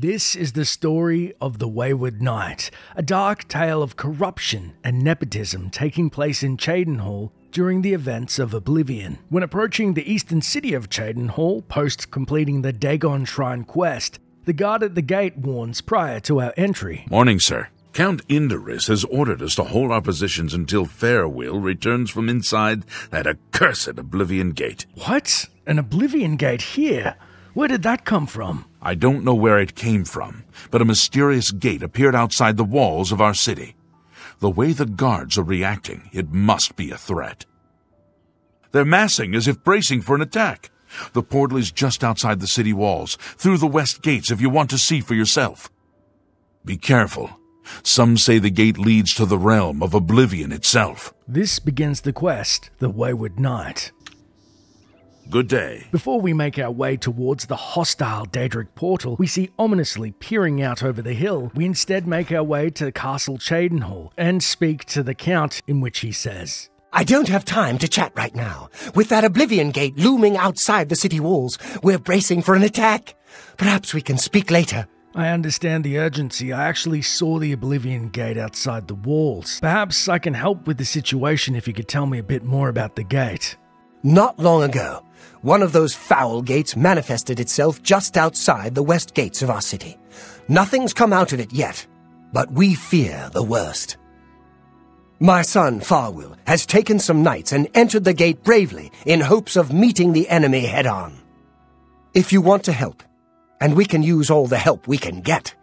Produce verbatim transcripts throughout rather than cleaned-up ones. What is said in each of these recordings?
This is the story of The Wayward Knight, a dark tale of corruption and nepotism taking place in Cheydinhal during the events of Oblivion. When approaching the eastern city of Cheydinhal post completing the Dagon Shrine quest, the guard at the gate warns prior to our entry. "Morning, sir. Count Indarys has ordered us to hold our positions until Farwil returns from inside that accursed Oblivion Gate." What? An Oblivion Gate here? Where did that come from? "I don't know where it came from, but a mysterious gate appeared outside the walls of our city. The way the guards are reacting, it must be a threat. They're massing as if bracing for an attack. The portal is just outside the city walls, through the west gates if you want to see for yourself. Be careful. Some say the gate leads to the realm of Oblivion itself." This begins the quest, The Wayward Knight. "Good day." Before we make our way towards the hostile Daedric portal we see ominously peering out over the hill, we instead make our way to Castle Cheydinhal and speak to the Count, in which he says, "I don't have time to chat right now. With that Oblivion Gate looming outside the city walls, we're bracing for an attack. Perhaps we can speak later." I understand the urgency. I actually saw the Oblivion Gate outside the walls. Perhaps I can help with the situation if you could tell me a bit more about the gate. "Not long ago, one of those foul gates manifested itself just outside the west gates of our city. Nothing's come out of it yet, but we fear the worst. My son, Farwil, has taken some knights and entered the gate bravely in hopes of meeting the enemy head-on. If you want to help, and we can use all the help we can get,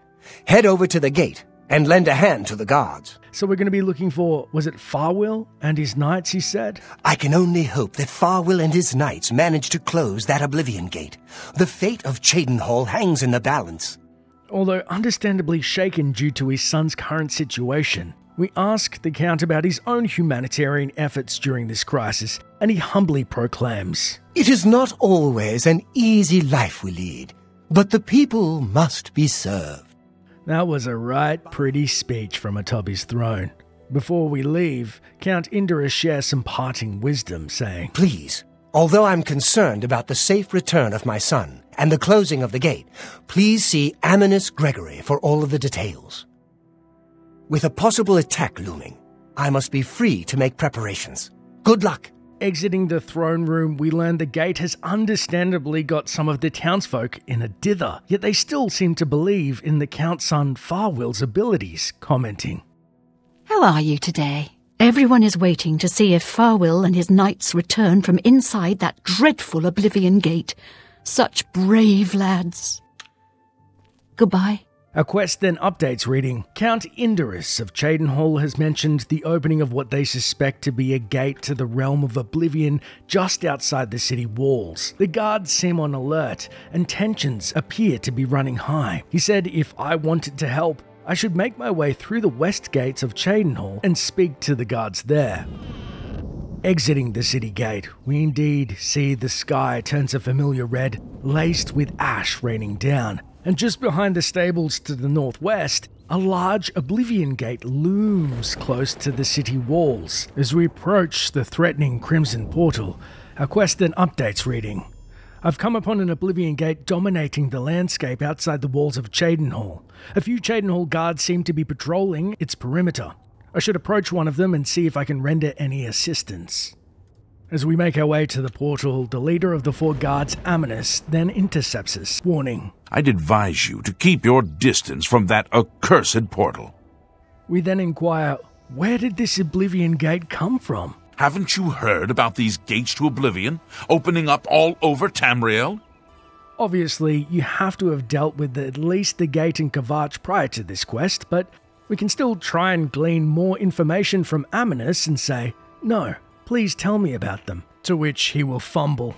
head over to the gate and lend a hand to the guards." So we're going to be looking for, was it Farwil and his knights, he said? "I can only hope that Farwil and his knights manage to close that Oblivion Gate. The fate of Cheydinhal hangs in the balance." Although understandably shaken due to his son's current situation, we ask the Count about his own humanitarian efforts during this crisis, and he humbly proclaims, "It is not always an easy life we lead, but the people must be served." That was a right pretty speech from atop his throne. Before we leave, Count Indarys shares some parting wisdom, saying, "Please, although I'm concerned about the safe return of my son and the closing of the gate, please see Amminus Gregori for all of the details. With a possible attack looming, I must be free to make preparations. Good luck." Exiting the throne room, we learn the gate has understandably got some of the townsfolk in a dither, yet they still seem to believe in the Count's son Farwil's abilities, commenting, "How are you today? Everyone is waiting to see if Farwil and his knights return from inside that dreadful Oblivion Gate. Such brave lads. Goodbye." Our quest then updates reading, "Count Indarys of Cheydinhal has mentioned the opening of what they suspect to be a gate to the realm of Oblivion just outside the city walls. The guards seem on alert, and tensions appear to be running high. He said if I wanted to help, I should make my way through the west gates of Cheydinhal and speak to the guards there." Exiting the city gate, we indeed see the sky turns a familiar red, laced with ash raining down. And just behind the stables to the northwest, a large Oblivion Gate looms close to the city walls. As we approach the threatening Crimson Portal, our quest then updates reading, "I've come upon an Oblivion Gate dominating the landscape outside the walls of Cheydinhal. A few Cheydinhal guards seem to be patrolling its perimeter. I should approach one of them and see if I can render any assistance." As we make our way to the portal, the leader of the four guards, Amminus, then intercepts us, warning, "I'd advise you to keep your distance from that accursed portal." We then inquire, where did this Oblivion Gate come from? "Haven't you heard about these gates to Oblivion, opening up all over Tamriel?" Obviously, you have to have dealt with at least the gate in Kvatch prior to this quest, but we can still try and glean more information from Amminus and say, "No. Please tell me about them," to which he will fumble.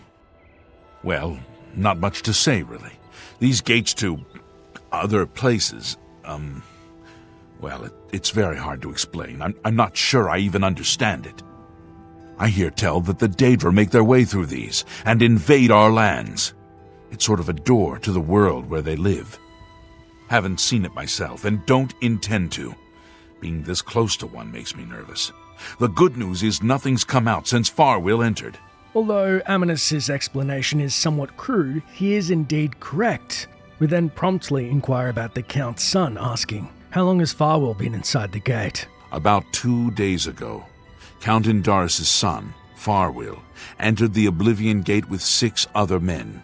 "Well, not much to say, really. These gates to other places, um, well, it, it's very hard to explain. I'm, I'm not sure I even understand it. I hear tell that the Daedra make their way through these and invade our lands. It's sort of a door to the world where they live. Haven't seen it myself and don't intend to. Being this close to one makes me nervous. The good news is nothing's come out since Farwil entered." Although Amminus's explanation is somewhat crude, he is indeed correct. We then promptly inquire about the Count's son, asking, how long has Farwil been inside the gate? About two days ago, Count Indarys' son, Farwil, entered the Oblivion Gate with six other men.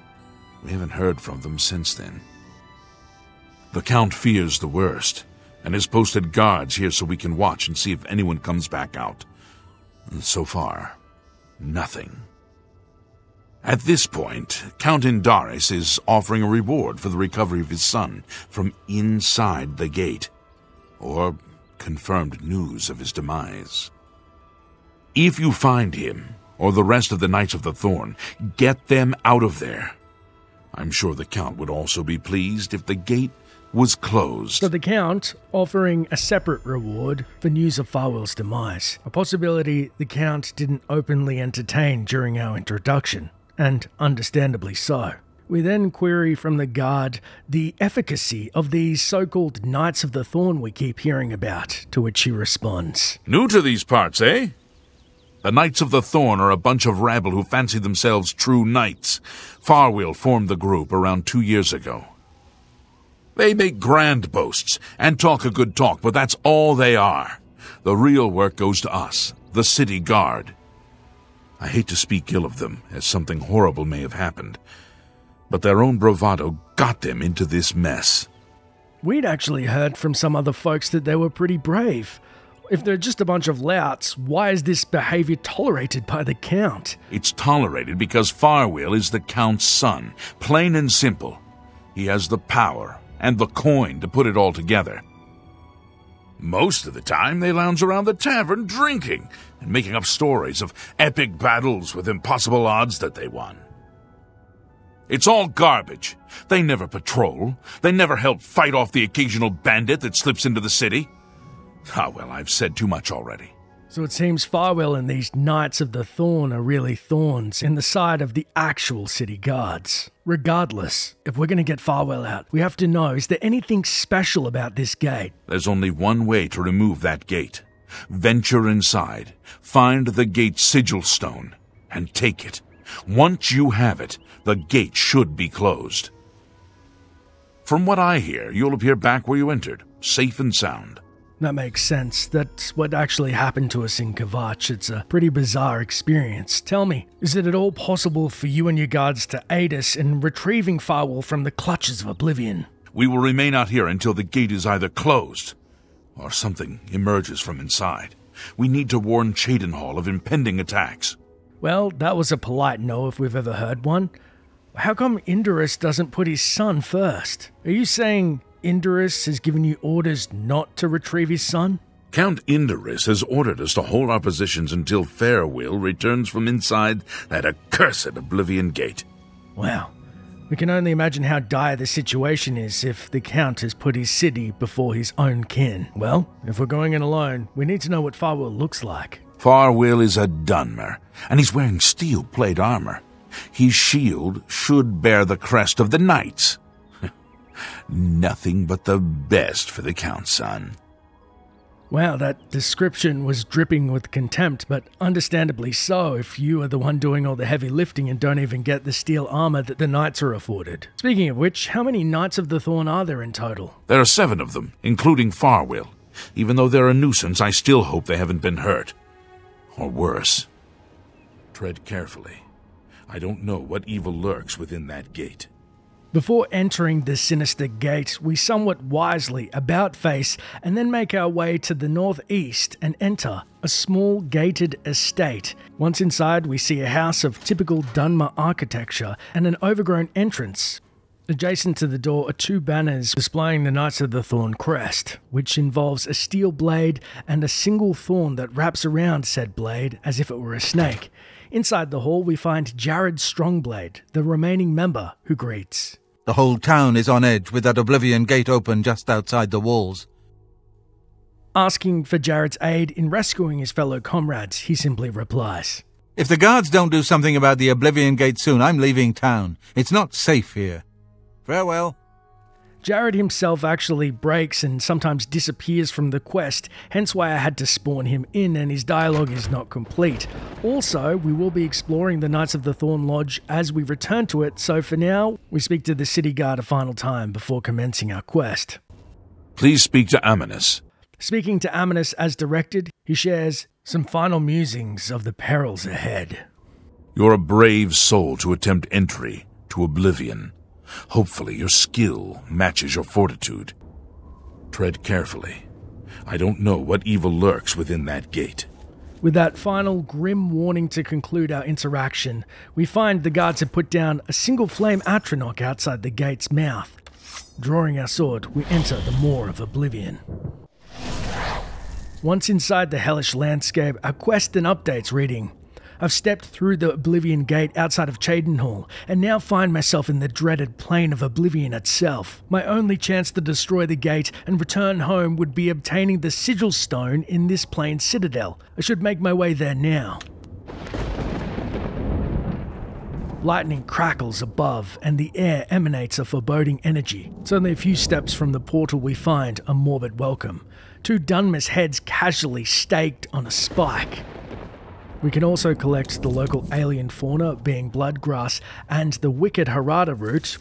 We haven't heard from them since then. The Count fears the worst, and has posted guards here so we can watch and see if anyone comes back out. And so far, nothing. At this point, Count Indarys is offering a reward for the recovery of his son from inside the gate, or confirmed news of his demise. If you find him, or the rest of the Knights of the Thorn, get them out of there. I'm sure the Count would also be pleased if the gate was closed. So the Count offering a separate reward for news of Farwil's demise, a possibility the Count didn't openly entertain during our introduction. And understandably so. We then query from the guard the efficacy of these so-called Knights of the Thorn we keep hearing about, to which he responds, new to these parts, eh? The Knights of the Thorn are a bunch of rabble who fancy themselves true knights. Farwil formed the group around two years ago. They make grand boasts and talk a good talk, but that's all they are. The real work goes to us, the city guard. I hate to speak ill of them, as something horrible may have happened, but their own bravado got them into this mess. We'd actually heard from some other folks that they were pretty brave. If they're just a bunch of louts, why is this behavior tolerated by the Count? It's tolerated because Farwil is the Count's son, plain and simple. He has the power and the coin to put it all together. Most of the time, they lounge around the tavern drinking and making up stories of epic battles with impossible odds that they won. It's all garbage. They never patrol. They never help fight off the occasional bandit that slips into the city. Ah, well, I've said too much already. So it seems Farwil and these Knights of the Thorn are really thorns in the side of the actual city guards. Regardless, if we're going to get Farwil out, we have to know, is there anything special about this gate? There's only one way to remove that gate. Venture inside, find the gate sigil stone, and take it. Once you have it, the gate should be closed. From what I hear, you'll appear back where you entered, safe and sound. That makes sense. That's what actually happened to us in Kvatch. It's a pretty bizarre experience. Tell me, is it at all possible for you and your guards to aid us in retrieving Farwil from the clutches of Oblivion? We will remain out here until the gate is either closed or something emerges from inside. We need to warn Cheydinhal of impending attacks. Well, that was a polite no if we've ever heard one. How come Indarys doesn't put his son first? Are you saying Indarys has given you orders not to retrieve his son? Count Indarys has ordered us to hold our positions until Farwil returns from inside that accursed Oblivion Gate. Wow. We can only imagine how dire the situation is if the Count has put his city before his own kin. Well, if we're going in alone, we need to know what Farwil looks like. Farwil is a Dunmer, and he's wearing steel-plate armor. His shield should bear the crest of the Knights. Nothing but the best for the Count's son. Wow, that description was dripping with contempt, but understandably so if you are the one doing all the heavy lifting and don't even get the steel armor that the Knights are afforded. Speaking of which, how many Knights of the Thorn are there in total? There are seven of them, including Farwil. Even though they're a nuisance, I still hope they haven't been hurt. Or worse. Tread carefully. I don't know what evil lurks within that gate. Before entering the sinister gate, we somewhat wisely about-face and then make our way to the northeast and enter a small gated estate. Once inside, we see a house of typical Dunmer architecture and an overgrown entrance. Adjacent to the door are two banners displaying the Knights of the Thorn crest, which involves a steel blade and a single thorn that wraps around said blade as if it were a snake. Inside the hall, we find Jared Strongblade, the remaining member, who greets. The whole town is on edge with that Oblivion Gate open just outside the walls. Asking for Jared's aid in rescuing his fellow comrades, he simply replies, if the guards don't do something about the Oblivion Gate soon, I'm leaving town. It's not safe here. Farewell. Jared himself actually breaks and sometimes disappears from the quest, hence why I had to spawn him in and his dialogue is not complete. Also, we will be exploring the Knights of the Thorn Lodge as we return to it, so for now, we speak to the city guard a final time before commencing our quest. Please speak to Amminus. Speaking to Amminus as directed, he shares some final musings of the perils ahead. You're a brave soul to attempt entry to Oblivion. Hopefully your skill matches your fortitude. Tread carefully. I don't know what evil lurks within that gate. With that final grim warning to conclude our interaction, we find the guards have put down a single flame atronach outside the gate's mouth. Drawing our sword, we enter the Moor of Oblivion. Once inside the hellish landscape, our quest and updates reading. I've stepped through the Oblivion Gate outside of Cheydinhal, and now find myself in the dreaded Plain of Oblivion itself. My only chance to destroy the gate and return home would be obtaining the Sigil Stone in this plain citadel. I should make my way there now. Lightning crackles above, and the air emanates a foreboding energy. It's only a few steps from the portal we find a morbid welcome. Two Dunmer's heads casually staked on a spike. We can also collect the local alien fauna, being blood grass, and the wicked Harada root,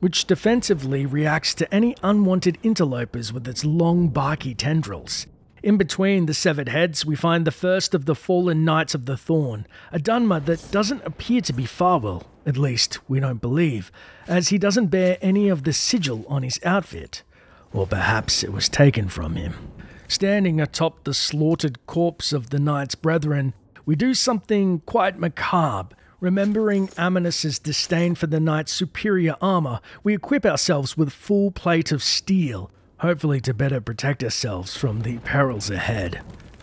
which defensively reacts to any unwanted interlopers with its long, barky tendrils. In between the severed heads, we find the first of the fallen Knights of the Thorn, a Dunmer that doesn't appear to be Farwil, at least we don't believe, as he doesn't bear any of the sigil on his outfit. Or perhaps it was taken from him. Standing atop the slaughtered corpse of the knight's brethren, we do something quite macabre. Remembering Amminus's disdain for the knight's superior armor, we equip ourselves with full plate of steel, hopefully to better protect ourselves from the perils ahead.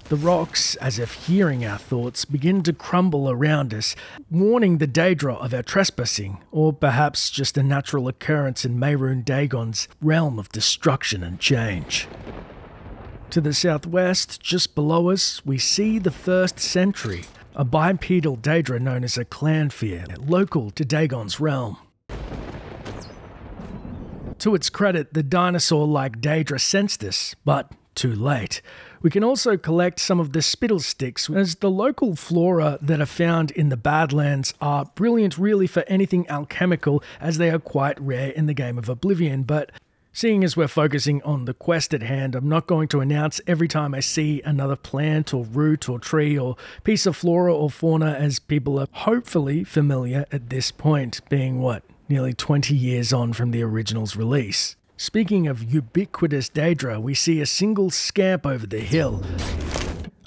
The rocks, as if hearing our thoughts, begin to crumble around us, warning the Daedra of our trespassing, or perhaps just a natural occurrence in Mehrunes Dagon's realm of destruction and change. To the southwest, just below us, we see the First Sentry, a bipedal Daedra known as a Clanfear, local to Dagon's realm. To its credit, the dinosaur-like Daedra sensed us, but too late. We can also collect some of the spittle sticks, as the local flora that are found in the Badlands are brilliant really for anything alchemical, as they are quite rare in the game of Oblivion, but seeing as we're focusing on the quest at hand, I'm not going to announce every time I see another plant or root or tree or piece of flora or fauna, as people are hopefully familiar at this point, being what, nearly twenty years on from the original's release. Speaking of ubiquitous Daedra, we see a single scamp over the hill.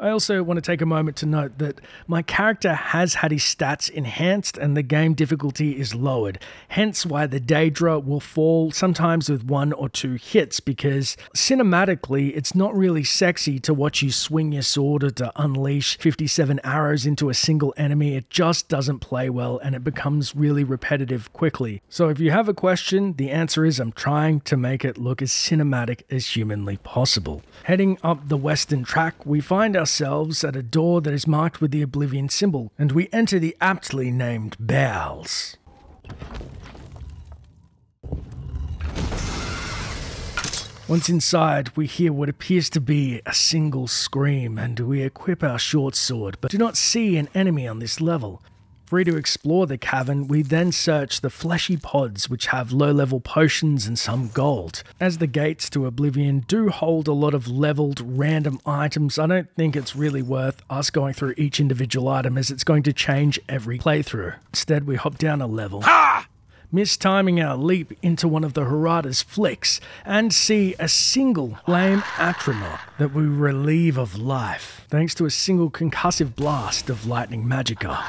I also want to take a moment to note that my character has had his stats enhanced and the game difficulty is lowered, hence why the Daedra will fall sometimes with one or two hits, because cinematically it's not really sexy to watch you swing your sword or to unleash fifty-seven arrows into a single enemy. It just doesn't play well and it becomes really repetitive quickly. So if you have a question, the answer is I'm trying to make it look as cinematic as humanly possible. Heading up the western track, we find ourselves ourselves at a door that is marked with the Oblivion symbol, and we enter the aptly named Bowels. Once inside, we hear what appears to be a single scream, and we equip our short sword, but do not see an enemy on this level. Free to explore the cavern, we then search the fleshy pods which have low-level potions and some gold. As the gates to Oblivion do hold a lot of leveled random items, I don't think it's really worth us going through each individual item, as it's going to change every playthrough. Instead, we hop down a level, ha! mistiming our leap into one of the Harada's flicks, and see a single flame atronach that we relieve of life, thanks to a single concussive blast of lightning magicka.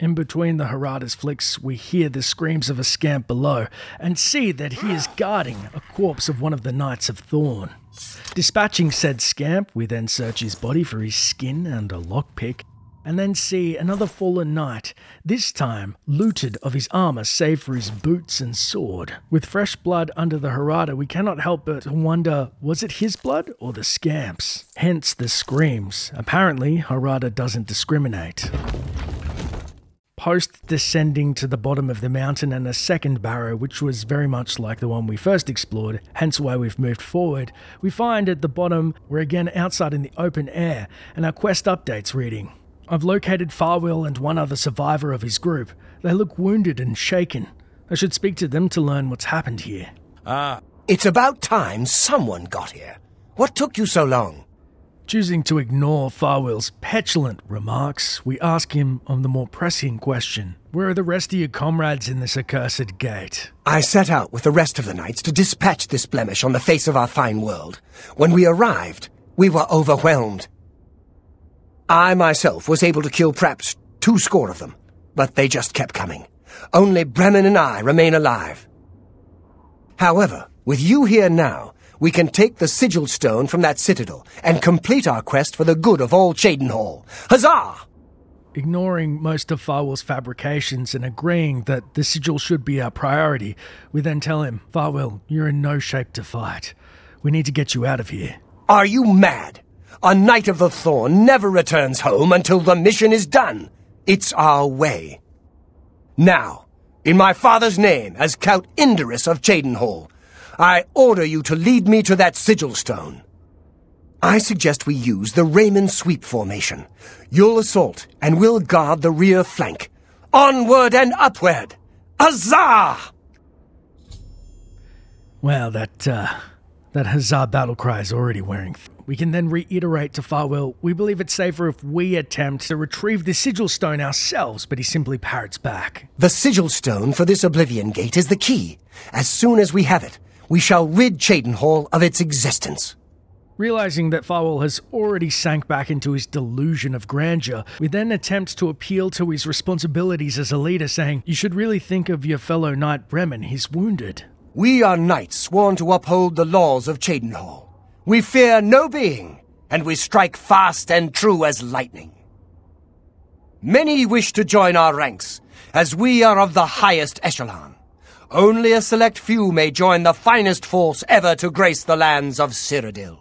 In between the Harada's flicks, we hear the screams of a scamp below, and see that he is guarding a corpse of one of the Knights of Thorn. Dispatching said scamp, we then search his body for his skin and a lockpick, and then see another fallen knight, this time looted of his armor save for his boots and sword. With fresh blood under the Harada, we cannot help but wonder, was it his blood or the scamp's? Hence the screams. Apparently, Harada doesn't discriminate. post descending to the bottom of the mountain and a second barrow, which was very much like the one we first explored, hence why we've moved forward, we find at the bottom we're again outside in the open air, and our quest updates reading, I've located Farwil and one other survivor of his group. They look wounded and shaken. I should speak to them to learn what's happened here. Ah. Uh, it's about time someone got here. What took you so long? Choosing to ignore Farwill's petulant remarks, we ask him on the more pressing question. Where are the rest of your comrades in this accursed gate? I set out with the rest of the knights to dispatch this blemish on the face of our fine world. When we arrived, we were overwhelmed. I myself was able to kill perhaps two score of them, but they just kept coming. Only Bremen and I remain alive. However, with you here now, we can take the Sigil Stone from that citadel and complete our quest for the good of all Cheydinhal. Huzzah! Ignoring most of Farwill's fabrications and agreeing that the Sigil should be our priority, we then tell him, Farwil, you're in no shape to fight. We need to get you out of here. Are you mad? A Knight of the Thorn never returns home until the mission is done. It's our way. Now, in my father's name, as Count Indarys of Cheydinhal, I order you to lead me to that Sigil Stone. I suggest we use the Raymond sweep formation. You'll assault, and we'll guard the rear flank. Onward and upward! Huzzah! Well, that, uh, that huzzah battle cry is already wearing th We can then reiterate to Farwil, we believe it's safer if we attempt to retrieve the Sigil Stone ourselves, but he simply parrots back. The Sigil Stone for this Oblivion Gate is the key. As soon as we have it, we shall rid Cheydinhal of its existence. Realizing that Farwil has already sank back into his delusion of grandeur, we then attempt to appeal to his responsibilities as a leader, saying, you should really think of your fellow knight Bremen, he's wounded. We are knights sworn to uphold the laws of Cheydinhal. We fear no being, and we strike fast and true as lightning. Many wish to join our ranks, as we are of the highest echelon. Only a select few may join the finest force ever to grace the lands of Cyrodiil.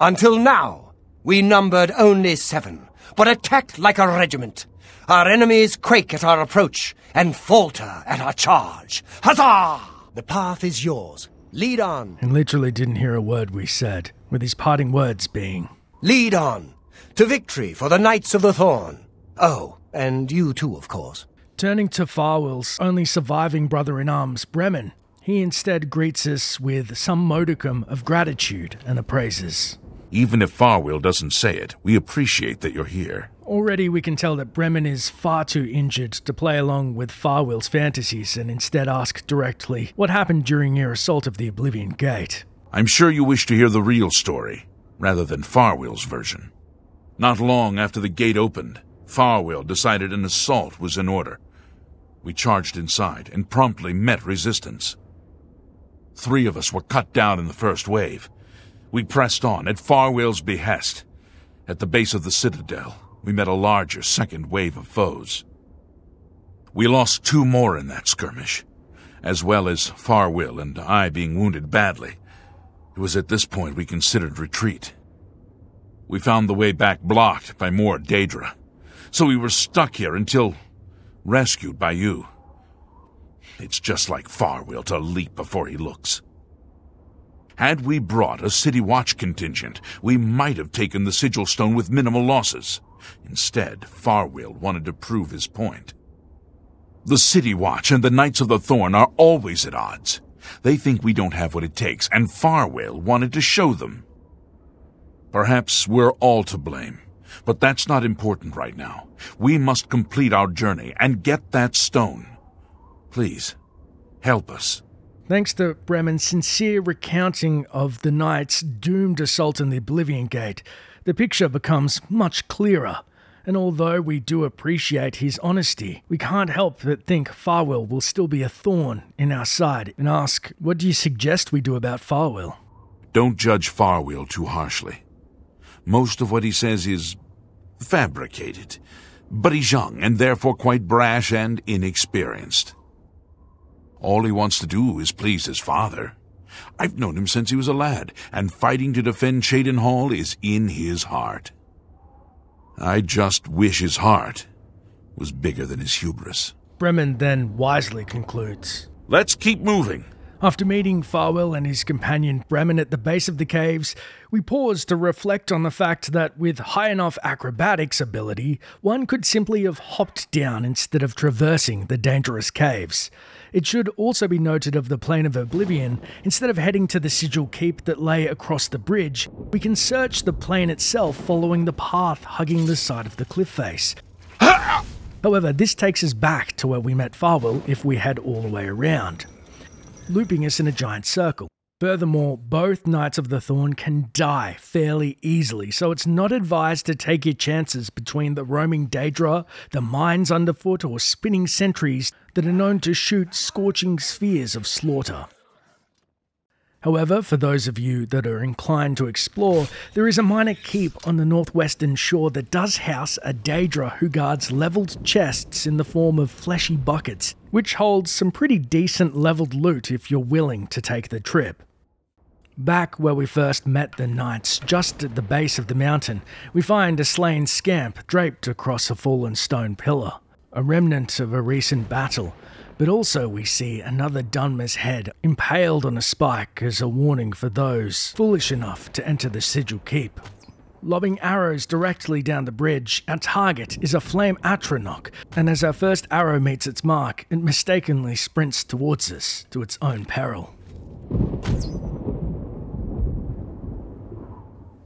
Until now, we numbered only seven, but attacked like a regiment. Our enemies quake at our approach and falter at our charge. Huzzah! The path is yours. Lead on. And literally didn't hear a word we said, with his parting words being, lead on, to victory for the Knights of the Thorn. Oh, and you too, of course. Turning to Farwill's only surviving brother-in-arms, Bremen, he instead greets us with some modicum of gratitude and appraises. Even if Farwil doesn't say it, we appreciate that you're here. Already we can tell that Bremen is far too injured to play along with Farwill's fantasies and instead ask directly what happened during your assault of the Oblivion Gate. I'm sure you wish to hear the real story, rather than Farwill's version. Not long after the gate opened, Farwil decided an assault was in order. We charged inside and promptly met resistance. Three of us were cut down in the first wave. We pressed on, at Farwill's behest. At the base of the citadel, we met a larger second wave of foes. We lost two more in that skirmish, as well as Farwil and I being wounded badly. It was at this point we considered retreat. We found the way back blocked by Moor Daedra, so we were stuck here until rescued by you. It's just like Farwil to leap before he looks. Had we brought a city watch contingent, we might have taken the Sigil Stone with minimal losses. Instead, Farwil wanted to prove his point. The city watch and the Knights of the Thorn are always at odds. They think we don't have what it takes, and Farwil wanted to show them. Perhaps we're all to blame, but that's not important right now. We must complete our journey and get that stone. Please, help us. Thanks to Bremen's sincere recounting of the knight's doomed assault in the Oblivion Gate, the picture becomes much clearer, and although we do appreciate his honesty, we can't help but think Farwil will still be a thorn in our side and ask, what do you suggest we do about Farwil? Don't judge Farwil too harshly. Most of what he says is fabricated, but he's young and therefore quite brash and inexperienced. All he wants to do is please his father. I've known him since he was a lad, and fighting to defend Cheydinhal is in his heart. I just wish his heart was bigger than his hubris. Bremen then wisely concludes, "Let's keep moving." After meeting Farwil and his companion Bremen at the base of the caves, we pause to reflect on the fact that with high enough acrobatics ability, one could simply have hopped down instead of traversing the dangerous caves. It should also be noted of the Plain of Oblivion, instead of heading to the Sigil Keep that lay across the bridge, we can search the plain itself following the path hugging the side of the cliff face. However, this takes us back to where we met Farwil if we head all the way around, looping us in a giant circle. Furthermore, both Knights of the Thorn can die fairly easily, so it's not advised to take your chances between the roaming Daedra, the mines underfoot, or spinning sentries that are known to shoot scorching spheres of slaughter. However, for those of you that are inclined to explore, there is a minor keep on the northwestern shore that does house a Daedra who guards leveled chests in the form of fleshy buckets, which holds some pretty decent leveled loot if you're willing to take the trip. Back where we first met the knights, just at the base of the mountain, we find a slain scamp draped across a fallen stone pillar, a remnant of a recent battle, but also we see another Dunmer's head impaled on a spike as a warning for those foolish enough to enter the Sigil Keep. Lobbing arrows directly down the bridge, our target is a Flame Atronach, and as our first arrow meets its mark, it mistakenly sprints towards us to its own peril.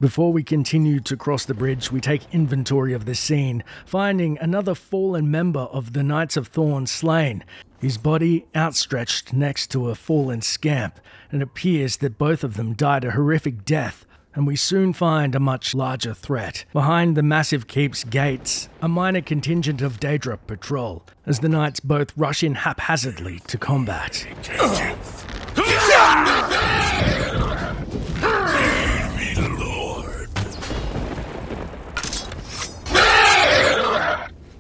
Before we continue to cross the bridge, we take inventory of the scene, finding another fallen member of the Knights of Thorn slain, his body outstretched next to a fallen scamp, and it appears that both of them died a horrific death, and we soon find a much larger threat. Behind the massive keep's gates, a minor contingent of Daedra patrol, as the knights both rush in haphazardly to combat.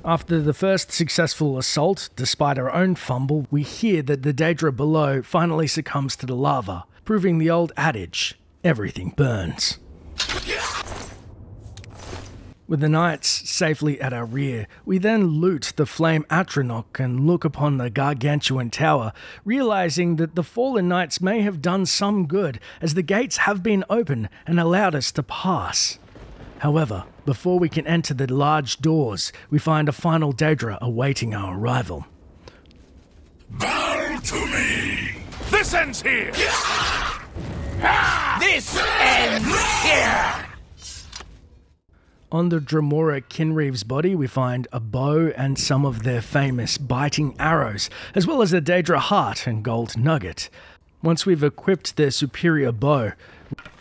After the first successful assault, despite our own fumble, we hear that the Daedra below finally succumbs to the lava, proving the old adage, everything burns. With the knights safely at our rear, we then loot the Flame Atronach and look upon the gargantuan tower, realizing that the fallen knights may have done some good, as the gates have been open and allowed us to pass. However, before we can enter the large doors, we find a final Daedra awaiting our arrival. Bow to me! This ends here! This ends here! On the Dremora Kinreeve's body, we find a bow and some of their famous biting arrows, as well as a Daedra heart and gold nugget. Once we've equipped their superior bow,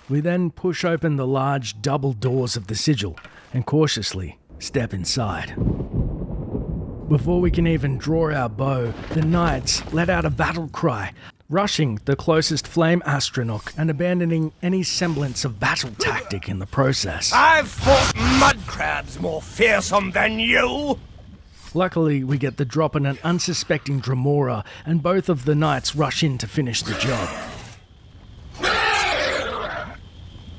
we then push open the large double doors of the sigil and cautiously step inside. Before we can even draw our bow, the knights let out a battle cry, rushing the closest Flame Atronach and abandoning any semblance of battle tactic in the process. I've fought mud crabs more fearsome than you! Luckily, we get the drop on an unsuspecting Dremora, and both of the knights rush in to finish the job.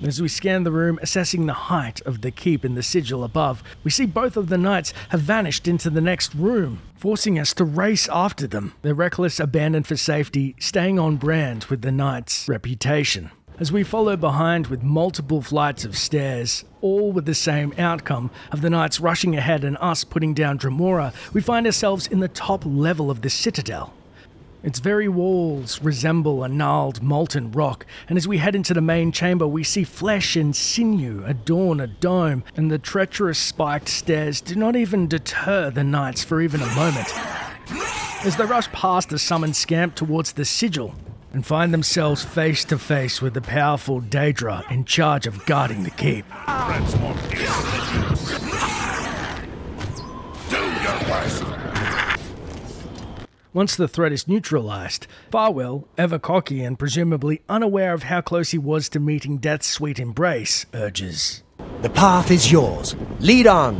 As we scan the room, assessing the height of the keep and the sigil above, we see both of the knights have vanished into the next room, forcing us to race after them, their reckless abandon for safety staying on brand with the knight's reputation. As we follow behind with multiple flights of stairs, all with the same outcome of the knights rushing ahead and us putting down Dremora, we find ourselves in the top level of the citadel. Its very walls resemble a gnarled molten rock, and as we head into the main chamber, we see flesh and sinew adorn a dome, and the treacherous spiked stairs do not even deter the knights for even a moment, as they rush past the summoned scamp towards the sigil, and find themselves face to face with the powerful Daedra in charge of guarding the keep. Do your best. Once the threat is neutralized, Farwil, ever cocky and presumably unaware of how close he was to meeting death's sweet embrace, urges, "The path is yours. Lead on!"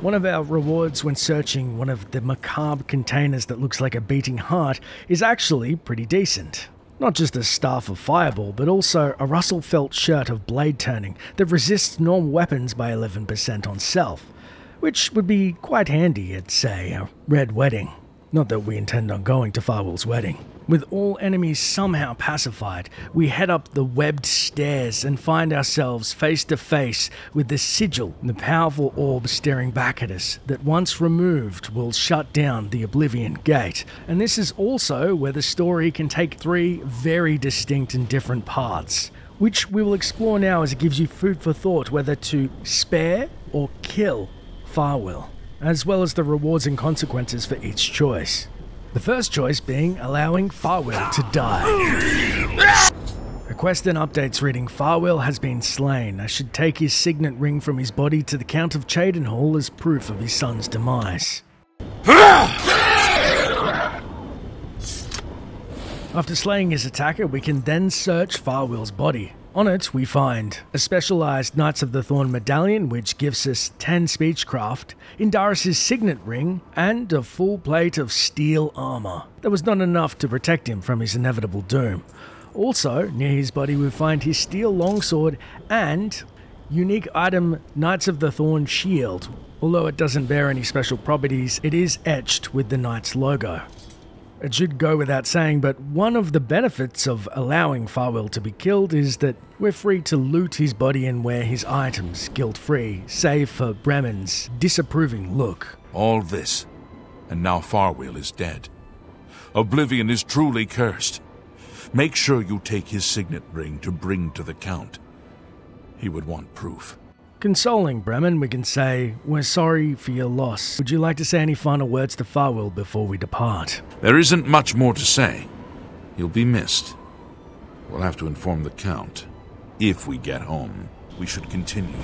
One of our rewards when searching one of the macabre containers that looks like a beating heart is actually pretty decent. Not just a staff of fireball, but also a Russell felt shirt of blade turning that resists normal weapons by eleven percent on self, which would be quite handy at, say, a red wedding. Not that we intend on going to Farwil's wedding. With all enemies somehow pacified, we head up the webbed stairs and find ourselves face to face with the sigil, the powerful orb staring back at us that once removed will shut down the Oblivion Gate. And this is also where the story can take three very distinct and different paths, which we will explore now as it gives you food for thought whether to spare or kill Farwil, as well as the rewards and consequences for each choice. The first choice being allowing Farwil to die. A quest and updates reading, Farwil has been slain. I should take his signet ring from his body to the Count of Cheydinhal as proof of his son's demise. After slaying his attacker, we can then search Farwil's body. On it, we find a specialized Knights of the Thorn medallion, which gives us ten speechcraft, Indarys' signet ring, and a full plate of steel armor. That was not enough to protect him from his inevitable doom. Also, near his body, we find his steel longsword and unique item Knights of the Thorn shield. Although it doesn't bear any special properties, it is etched with the Knight's logo. It should go without saying, but one of the benefits of allowing Farwil to be killed is that we're free to loot his body and wear his items guilt-free, save for Bremen's disapproving look. All this, and now Farwil is dead. Oblivion is truly cursed. Make sure you take his signet ring to bring to the Count. He would want proof. Consoling Bremen, we can say, we're sorry for your loss. Would you like to say any final words to Farwil before we depart? There isn't much more to say. You'll be missed. We'll have to inform the Count. If we get home, we should continue,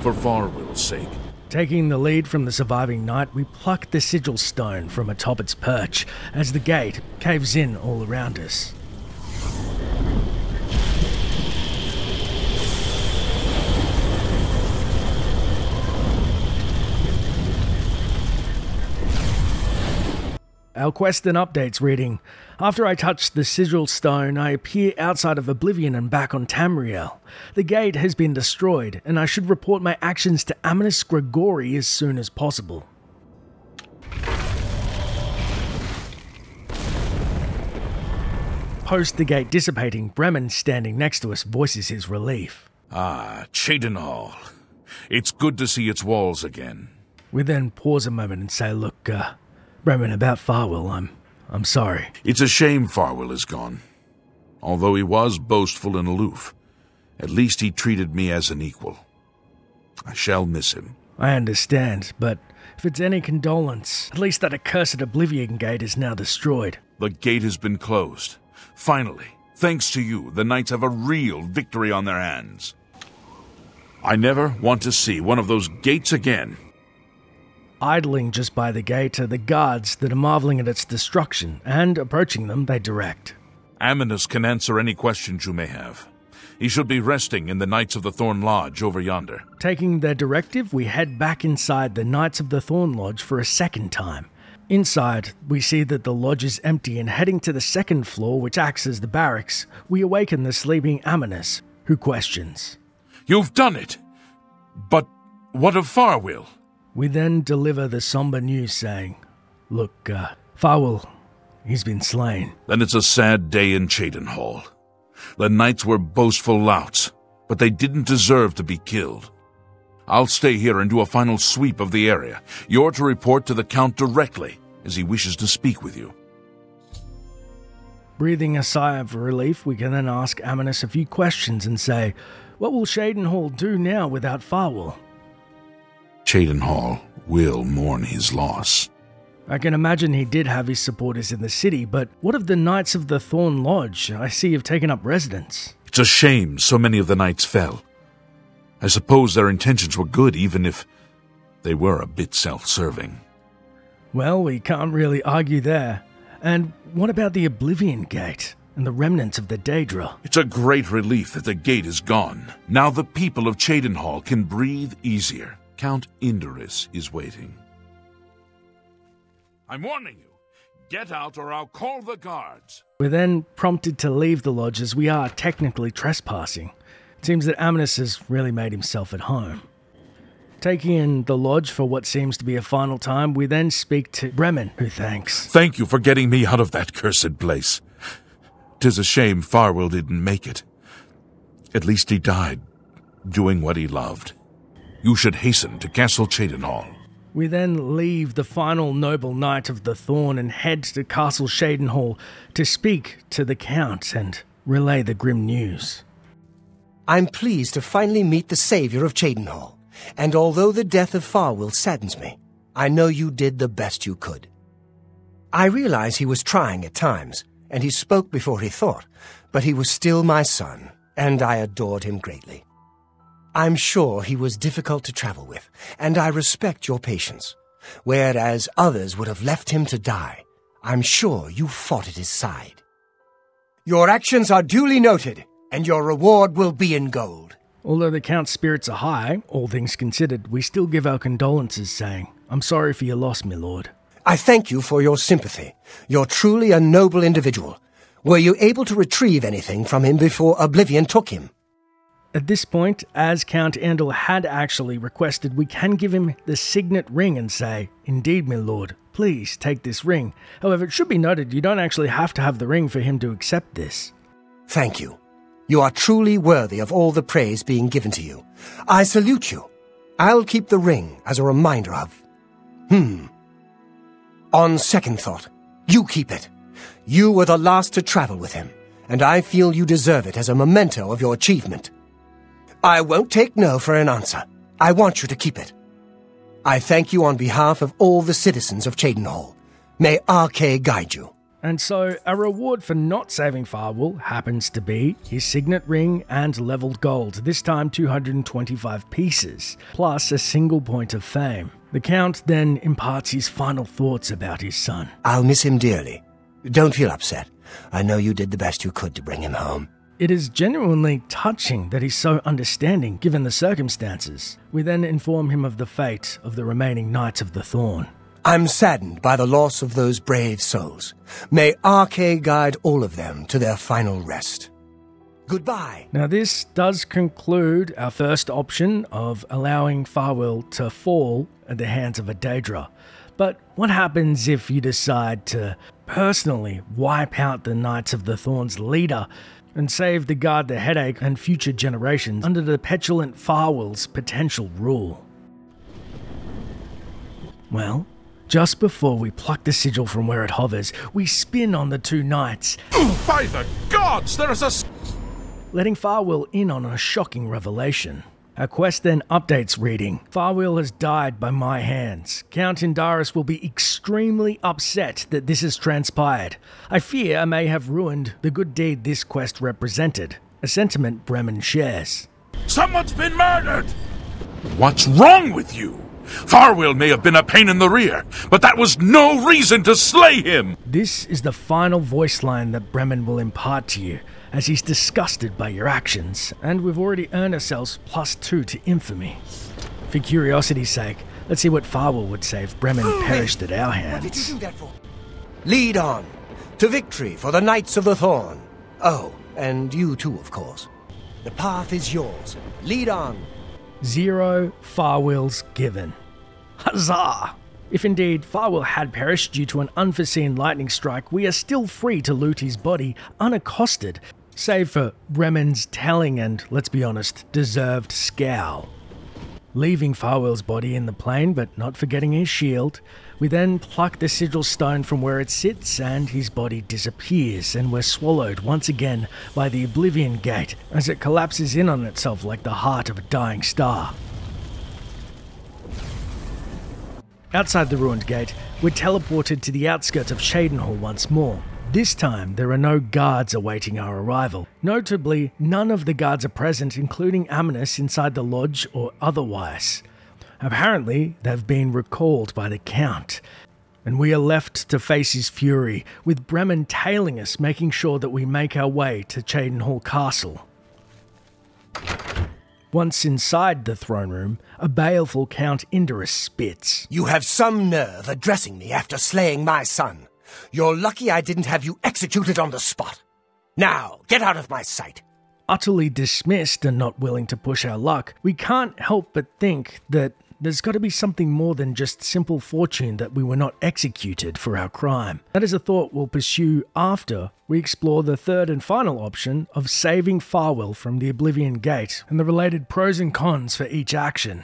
for Farwil's sake. Taking the lead from the surviving knight, we pluck the Sigil Stone from atop its perch as the gate caves in all around us. Our quest and updates reading, after I touch the Sigil Stone, I appear outside of Oblivion and back on Tamriel. The gate has been destroyed, and I should report my actions to Amminus Gregori as soon as possible. Post the gate dissipating, Bremen, standing next to us, voices his relief. Ah, Cheydinhal. It's good to see its walls again. We then pause a moment and say, look, uh... Bremen, about Farwil, I'm... I'm sorry. It's a shame Farwil is gone. Although he was boastful and aloof, at least he treated me as an equal. I shall miss him. I understand, but if it's any condolence, at least that accursed Oblivion Gate is now destroyed. The gate has been closed. Finally, thanks to you, the Knights have a real victory on their hands. I never want to see one of those gates again. Idling just by the gate are the guards that are marveling at its destruction, and approaching them, they direct. Amminus can answer any questions you may have. He should be resting in the Knights of the Thorn Lodge over yonder. Taking their directive, we head back inside the Knights of the Thorn Lodge for a second time. Inside, we see that the lodge is empty, and heading to the second floor, which acts as the barracks, we awaken the sleeping Amminus, who questions. You've done it! But what of Farwil? We then deliver the somber news saying, look, uh, Farwil, he's been slain. Then it's a sad day in Cheydinhal. The knights were boastful louts, but they didn't deserve to be killed. I'll stay here and do a final sweep of the area. You're to report to the Count directly, as he wishes to speak with you. Breathing a sigh of relief, we can then ask Amminus a few questions and say, what will Cheydinhal do now without Farwil? Cheydinhal will mourn his loss. I can imagine he did have his supporters in the city, but what of the Knights of the Thorn Lodge? I see have taken up residence. It's a shame so many of the knights fell. I suppose their intentions were good, even if they were a bit self-serving. Well, we can't really argue there. And what about the Oblivion Gate and the remnants of the Daedra? It's a great relief that the gate is gone. Now the people of Cheydinhal can breathe easier. Count Indarys is waiting. I'm warning you. Get out or I'll call the guards. We're then prompted to leave the lodge as we are technically trespassing. It seems that Amminus has really made himself at home. Taking in the lodge for what seems to be a final time, we then speak to Bremen, who thanks. Thank you for getting me out of that cursed place. 'Tis a shame Farwil didn't make it. At least he died, doing what he loved. You should hasten to Castle Cheydinhal. We then leave the final noble knight of the Thorn and head to Castle Cheydinhal to speak to the Count and relay the grim news. I'm pleased to finally meet the saviour of Cheydinhal, and although the death of Farwil saddens me, I know you did the best you could. I realize he was trying at times, and he spoke before he thought, but he was still my son, and I adored him greatly. I'm sure he was difficult to travel with, and I respect your patience. Whereas others would have left him to die, I'm sure you fought at his side. Your actions are duly noted, and your reward will be in gold. Although the Count's spirits are high, all things considered, we still give our condolences, saying, I'm sorry for your loss, my lord. I thank you for your sympathy. You're truly a noble individual. Were you able to retrieve anything from him before Oblivion took him? At this point, as Count Andel had actually requested, we can give him the signet ring and say, Indeed, my lord, please take this ring. However, it should be noted you don't actually have to have the ring for him to accept this. Thank you. You are truly worthy of all the praise being given to you. I salute you. I'll keep the ring as a reminder of... Hmm. On second thought, you keep it. You were the last to travel with him, and I feel you deserve it as a memento of your achievement. I won't take no for an answer. I want you to keep it. I thank you on behalf of all the citizens of Cheydinhal. May Arkay guide you. And so, a reward for not saving Farwil happens to be his signet ring and leveled gold, this time two hundred twenty-five pieces, plus a single point of fame. The Count then imparts his final thoughts about his son. I'll miss him dearly. Don't feel upset. I know you did the best you could to bring him home. It is genuinely touching that he's so understanding, given the circumstances. We then inform him of the fate of the remaining Knights of the Thorn. I'm saddened by the loss of those brave souls. May Arkay guide all of them to their final rest. Goodbye. Now this does conclude our first option of allowing Farwil to fall at the hands of a Daedra. But what happens if you decide to personally wipe out the Knights of the Thorn's leader and save the guard the headache and future generations under the petulant Farwil's potential rule? Well, just before we pluck the sigil from where it hovers, we spin on the two knights. By the gods, there is a... letting Farwil in on a shocking revelation. Our quest then updates reading, Farwil has died by my hands. Count Indarys will be extremely upset that this has transpired. I fear I may have ruined the good deed this quest represented. A sentiment Bremen shares. Someone's been murdered! What's wrong with you? Farwil may have been a pain in the rear, but that was no reason to slay him! This is the final voice line that Bremen will impart to you, as he's disgusted by your actions, and we've already earned ourselves plus two to infamy. For curiosity's sake, let's see what Farwil would say if Bremen perished at our hands. What did you do that for? Lead on, to victory for the Knights of the Thorn. Oh, and you too, of course. The path is yours. Lead on. Zero Farwil's given. Huzzah! If indeed Farwil had perished due to an unforeseen lightning strike, we are still free to loot his body unaccosted, save for Bremen's telling and, let's be honest, deserved scowl. Leaving Farwil's body in the plain, but not forgetting his shield, we then pluck the sigil stone from where it sits and his body disappears, and we're swallowed once again by the Oblivion Gate as it collapses in on itself like the heart of a dying star. Outside the ruined gate, we're teleported to the outskirts of Cheydinhal once more. This time, there are no guards awaiting our arrival. Notably, none of the guards are present, including Amminus inside the lodge or otherwise. Apparently, they've been recalled by the Count, and we are left to face his fury, with Bremen tailing us, making sure that we make our way to Cheydinhal Castle. Once inside the throne room, a baleful Count Indarys spits. You have some nerve addressing me after slaying my son. You're lucky I didn't have you executed on the spot. Now, get out of my sight. Utterly dismissed and not willing to push our luck, we can't help but think that There's got to be something more than just simple fortune that we were not executed for our crime. That is a thought we'll pursue after we explore the third and final option of saving Farwil from the Oblivion Gate and the related pros and cons for each action.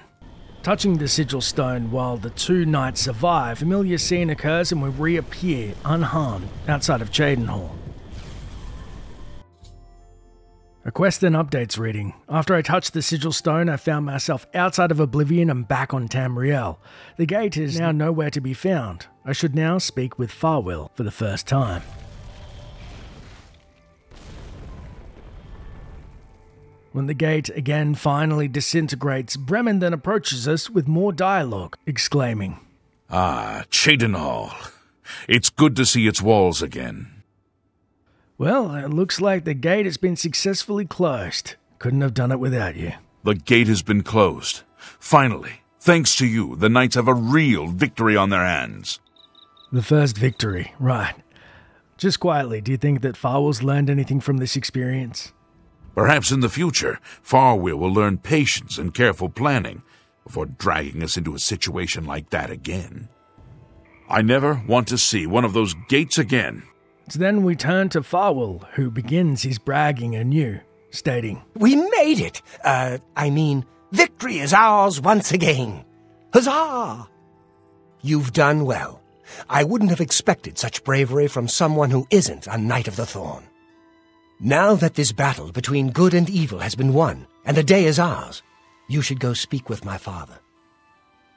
Touching the Sigil Stone while the two knights survive, a familiar scene occurs and we reappear unharmed outside of Cheydinhal. A quest and updates reading. After I touched the Sigil Stone, I found myself outside of Oblivion and back on Tamriel. The gate is now nowhere to be found. I should now speak with Farwil for the first time. When the gate again finally disintegrates, Bremen then approaches us with more dialogue, exclaiming, "Ah, Cheydinhal. It's good to see its walls again." Well, it looks like the gate has been successfully closed. Couldn't have done it without you. The gate has been closed. Finally, thanks to you, the knights have a real victory on their hands. The first victory, right. Just quietly, do you think that Farwil's learned anything from this experience? Perhaps in the future, Farwil will learn patience and careful planning before dragging us into a situation like that again. I never want to see one of those gates again. Then we turn to Farwil, who begins his bragging anew, stating, "We made it! Uh, I mean, victory is ours once again! Huzzah! You've done well. I wouldn't have expected such bravery from someone who isn't a Knight of the Thorn. Now that this battle between good and evil has been won, and the day is ours, you should go speak with my father.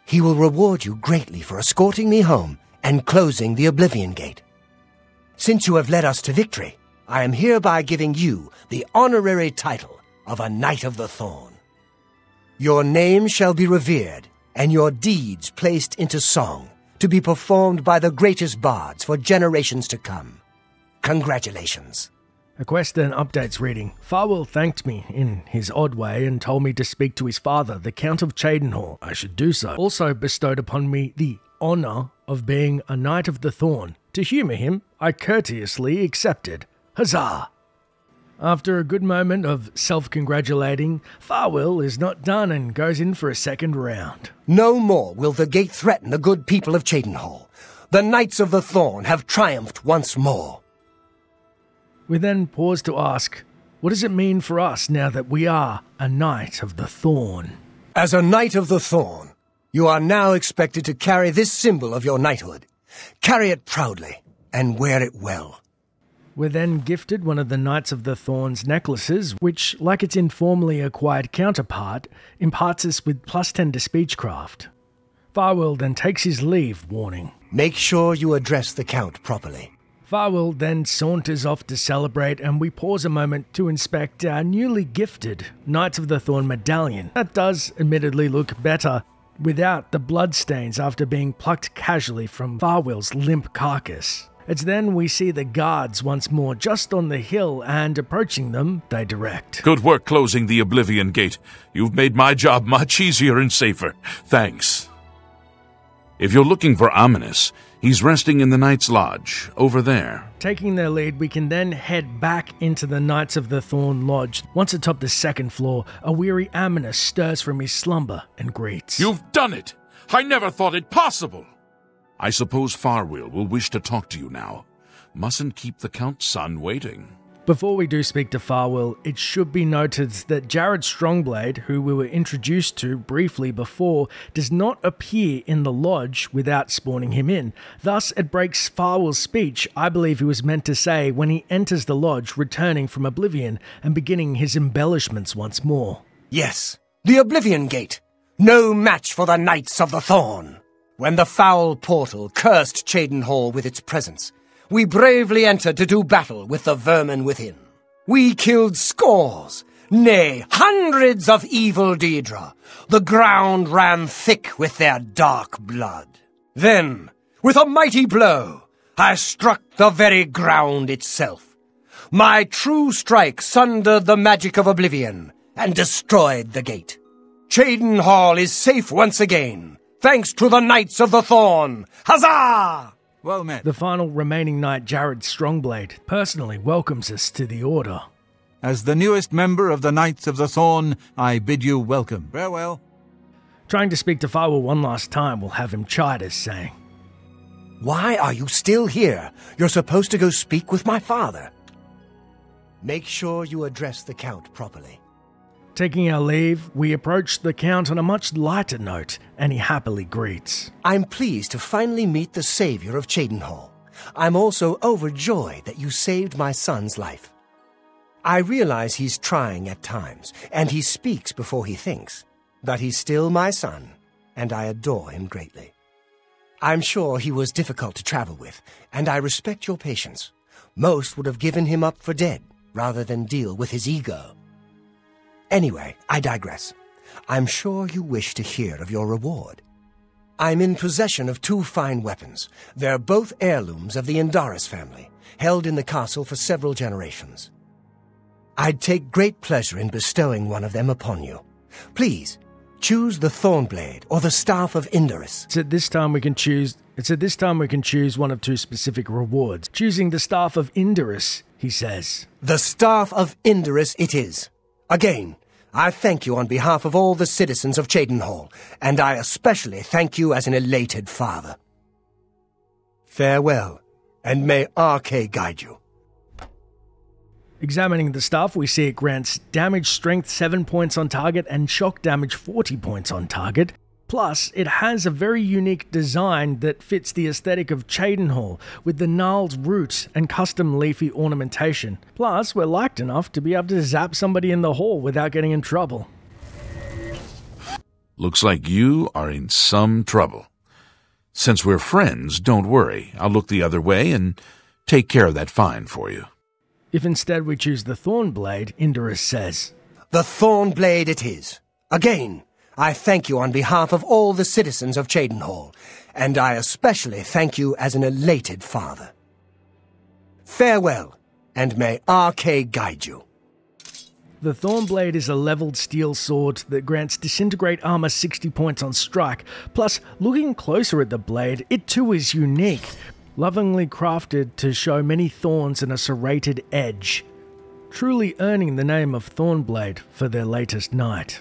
He will reward you greatly for escorting me home and closing the Oblivion Gate. Since you have led us to victory, I am hereby giving you the honorary title of a Knight of the Thorn. Your name shall be revered, and your deeds placed into song, to be performed by the greatest bards for generations to come. Congratulations." A quest and updates reading. Farwil thanked me in his odd way and told me to speak to his father, the Count of Cheydinhal. I should do so. Also bestowed upon me the honor of being a Knight of the Thorn. To humour him, I courteously accepted. Huzzah! After a good moment of self-congratulating, Farwil is not done and goes in for a second round. "No more will the gate threaten the good people of Cheydinhal. The Knights of the Thorn have triumphed once more." We then pause to ask, what does it mean for us now that we are a Knight of the Thorn? "As a Knight of the Thorn, you are now expected to carry this symbol of your knighthood. Carry it proudly, and wear it well." We're then gifted one of the Knights of the Thorn's necklaces, which, like its informally acquired counterpart, imparts us with plus ten to speechcraft. Farwil then takes his leave, warning, "Make sure you address the Count properly." Farwil then saunters off to celebrate, and we pause a moment to inspect our newly gifted Knights of the Thorn medallion. That does admittedly look better without the bloodstains after being plucked casually from Farwil's limp carcass. It's then we see the guards once more just on the hill, and approaching them, they direct, "Good work closing the Oblivion Gate. You've made my job much easier and safer. Thanks. If you're looking for Amminus, he's resting in the Knight's Lodge, over there." Taking their lead, we can then head back into the Knights of the Thorn Lodge. Once atop the second floor, a weary Amminus stirs from his slumber and greets, "You've done it! I never thought it possible! I suppose Farwil will wish to talk to you now. Mustn't keep the Count's son waiting." Before we do speak to Farwil, it should be noted that Jared Strongblade, who we were introduced to briefly before, does not appear in the lodge without spawning him in. Thus, it breaks Farwil's speech, I believe he was meant to say, when he enters the lodge, returning from Oblivion and beginning his embellishments once more. "Yes, the Oblivion Gate. No match for the Knights of the Thorn. When the foul portal cursed Cheydinhal with its presence, we bravely entered to do battle with the vermin within. We killed scores, nay, hundreds of evil Daedra. The ground ran thick with their dark blood. Then, with a mighty blow, I struck the very ground itself. My true strike sundered the magic of Oblivion and destroyed the gate. Cheydinhal is safe once again, thanks to the Knights of the Thorn. Huzzah!" Well met. The final remaining knight, Jared Strongblade, personally welcomes us to the Order. "As the newest member of the Knights of the Thorn, I bid you welcome." "Farewell." Trying to speak to Farwil one last time will have him chide us, saying, "Why are you still here? You're supposed to go speak with my father." "Make sure you address the Count properly." Taking our leave, we approach the Count on a much lighter note, and he happily greets. "I'm pleased to finally meet the savior of Cheydinhal. I'm also overjoyed that you saved my son's life. I realize he's trying at times, and he speaks before he thinks, but he's still my son, and I adore him greatly. I'm sure he was difficult to travel with, and I respect your patience. Most would have given him up for dead rather than deal with his ego. Anyway, I digress. I'm sure you wish to hear of your reward. I'm in possession of two fine weapons. They're both heirlooms of the Indarys family, held in the castle for several generations. I'd take great pleasure in bestowing one of them upon you. Please, choose the Thornblade or the Staff of Indarys." It's at this time we can choose. It's at this time we can choose one of two specific rewards. Choosing the Staff of Indarys, he says. "The Staff of Indarys it is. Again, I thank you on behalf of all the citizens of Cheydinhal, and I especially thank you as an elated father. Farewell, and may Arkay guide you." Examining the staff, we see it grants damage strength seven points on target and shock damage forty points on target. Plus, it has a very unique design that fits the aesthetic of Cheydinhal, with the gnarled root and custom leafy ornamentation. Plus, we're liked enough to be able to zap somebody in the hall without getting in trouble. "Looks like you are in some trouble. Since we're friends, don't worry. I'll look the other way and take care of that fine for you." If instead we choose the Thornblade, Indarys says, "The Thornblade it is. Again, I thank you on behalf of all the citizens of Cheydinhal, and I especially thank you as an elated father. Farewell, and may Arkay guide you." The Thornblade is a leveled steel sword that grants disintegrate armor sixty points on strike. Plus, looking closer at the blade, it too is unique, lovingly crafted to show many thorns and a serrated edge, truly earning the name of Thornblade for their latest knight.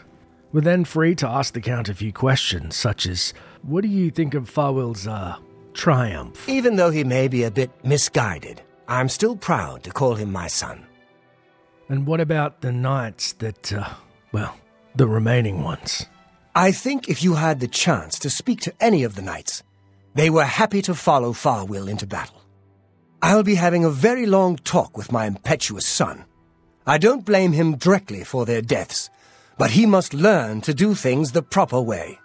We're then free to ask the Count a few questions, such as, "What do you think of Farwil's, uh, triumph?" "Even though he may be a bit misguided, I'm still proud to call him my son." "And what about the knights that, uh, well, the remaining ones?" "I think if you had the chance to speak to any of the knights, they were happy to follow Farwil into battle. I'll be having a very long talk with my impetuous son. I don't blame him directly for their deaths, but he must learn to do things the proper way.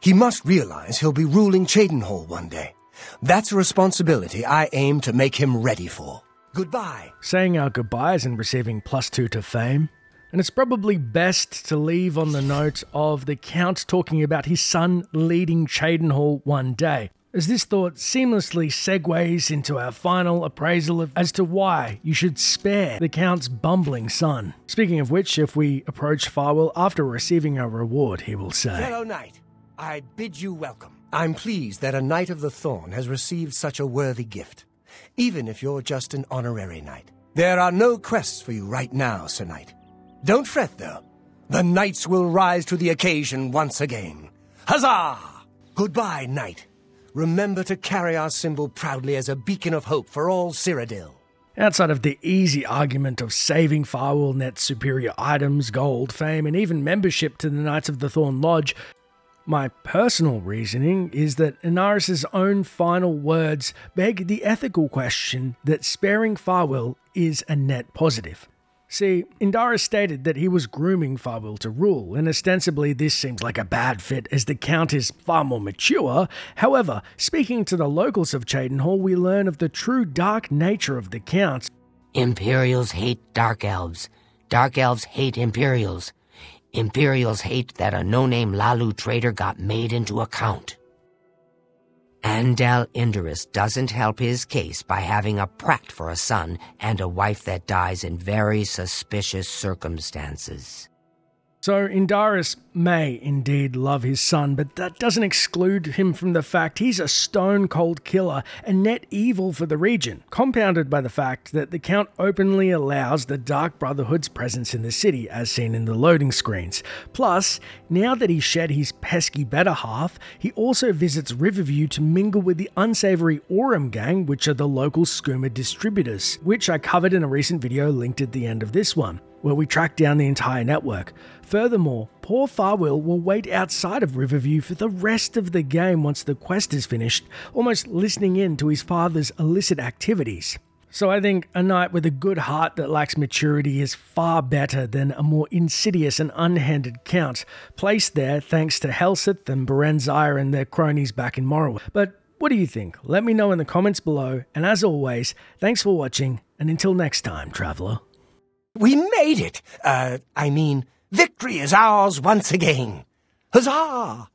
He must realize he'll be ruling Cheydinhal one day. That's a responsibility I aim to make him ready for. Goodbye." Saying our goodbyes and receiving plus two to fame. And it's probably best to leave on the note of the Count talking about his son leading Cheydinhal one day, as this thought seamlessly segues into our final appraisal of, as to why you should spare the Count's bumbling son. Speaking of which, if we approach Farwil after receiving our reward, he will say, "Fellow knight, I bid you welcome. I'm pleased that a Knight of the Thorn has received such a worthy gift, even if you're just an honorary knight. There are no quests for you right now, Sir Knight. Don't fret, though. The knights will rise to the occasion once again. Huzzah! Goodbye, knight. Remember to carry our symbol proudly as a beacon of hope for all Cyrodiil." Outside of the easy argument of saving Farwil net superior items, gold, fame, and even membership to the Knights of the Thorn Lodge, my personal reasoning is that Indarys' own final words beg the ethical question that sparing Farwil is a net positive. See, Indarys stated that he was grooming Farwil to rule, and ostensibly this seems like a bad fit as the Count is far more mature. However, speaking to the locals of Cheydinhal, we learn of the true dark nature of the Count. "Imperials hate dark elves. Dark elves hate Imperials. Imperials hate that a no-name Lalu traitor got made into a Count. Andel Indarys doesn't help his case by having a prat for a son and a wife that dies in very suspicious circumstances." So Indarys may indeed love his son, but that doesn't exclude him from the fact he's a stone-cold killer and net evil for the region, compounded by the fact that the Count openly allows the Dark Brotherhood's presence in the city, as seen in the loading screens. Plus, now that he shed his pesky better half, he also visits Riverview to mingle with the unsavory Aurum gang, which are the local skooma distributors, which I covered in a recent video linked at the end of this one, where we tracked down the entire network. Furthermore, poor Farwil will wait outside of Riverview for the rest of the game once the quest is finished, almost listening in to his father's illicit activities. So I think a knight with a good heart that lacks maturity is far better than a more insidious and unhanded count, placed there thanks to Helseth and Berenzire and their cronies back in Morrowind. But what do you think? Let me know in the comments below, and as always, thanks for watching, and until next time, Traveller. We made it! Uh, I mean, victory is ours once again. Huzzah!